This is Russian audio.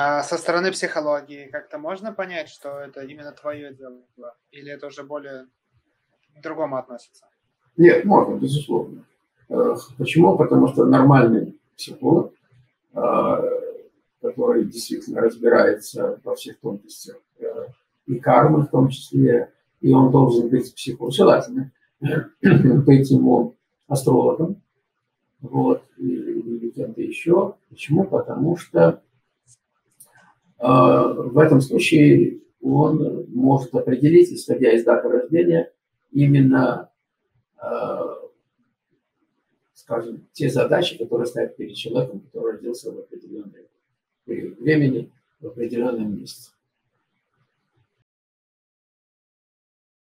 А со стороны психологии как-то можно понять, что это именно твое дело было? Или это уже более к другому относится? Нет, можно, безусловно. Почему? Потому что нормальный психолог, который действительно разбирается во всех тонкостях, и кармы в том числе, и он должен быть психологом, желательно быть ему астрологом, вот, и где-то еще. Почему? Потому что в этом случае он может определить, исходя из даты рождения, именно, скажем, те задачи, которые стоят перед человеком, который родился в определенное время, в определенном месте.